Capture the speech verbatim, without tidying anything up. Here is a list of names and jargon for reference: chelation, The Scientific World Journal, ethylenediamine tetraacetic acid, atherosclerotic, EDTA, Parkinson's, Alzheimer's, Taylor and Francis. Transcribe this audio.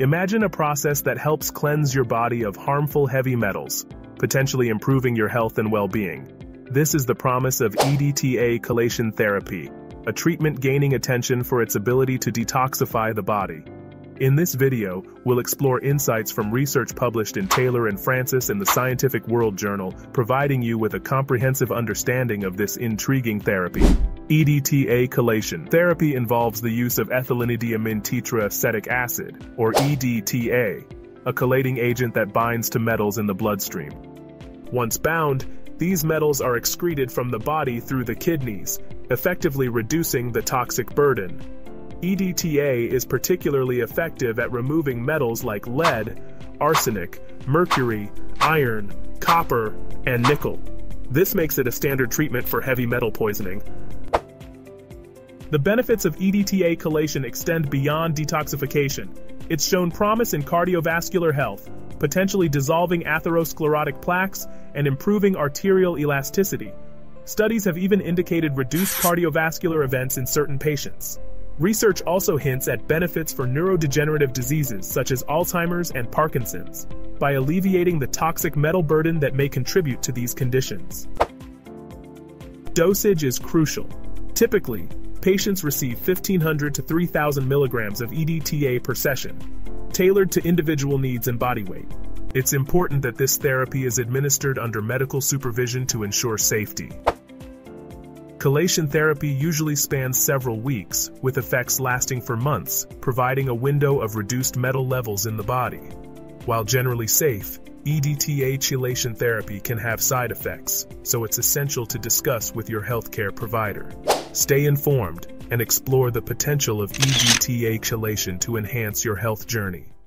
Imagine a process that helps cleanse your body of harmful heavy metals, potentially improving your health and well-being. This is the promise of E D T A chelation therapy, a treatment gaining attention for its ability to detoxify the body. In this video, we'll explore insights from research published in Taylor and Francis in the Scientific World Journal, providing you with a comprehensive understanding of this intriguing therapy. E D T A chelation therapy involves the use of ethylenediamine tetraacetic acid, or E D T A, a chelating agent that binds to metals in the bloodstream. Once bound, these metals are excreted from the body through the kidneys, effectively reducing the toxic burden. E D T A is particularly effective at removing metals like lead, arsenic, mercury, iron, copper, and nickel. This makes it a standard treatment for heavy metal poisoning. The benefits of E D T A chelation extend beyond detoxification. It's shown promise in cardiovascular health, potentially dissolving atherosclerotic plaques and improving arterial elasticity. Studies have even indicated reduced cardiovascular events in certain patients. Research also hints at benefits for neurodegenerative diseases such as Alzheimer's and Parkinson's, by alleviating the toxic metal burden that may contribute to these conditions. Dosage is crucial. Typically, patients receive fifteen hundred to three thousand milligrams of E D T A per session, tailored to individual needs and body weight. It's important that this therapy is administered under medical supervision to ensure safety. Chelation therapy usually spans several weeks, with effects lasting for months, providing a window of reduced metal levels in the body. While generally safe, E D T A chelation therapy can have side effects, so it's essential to discuss with your healthcare provider. Stay informed and explore the potential of E D T A chelation to enhance your health journey.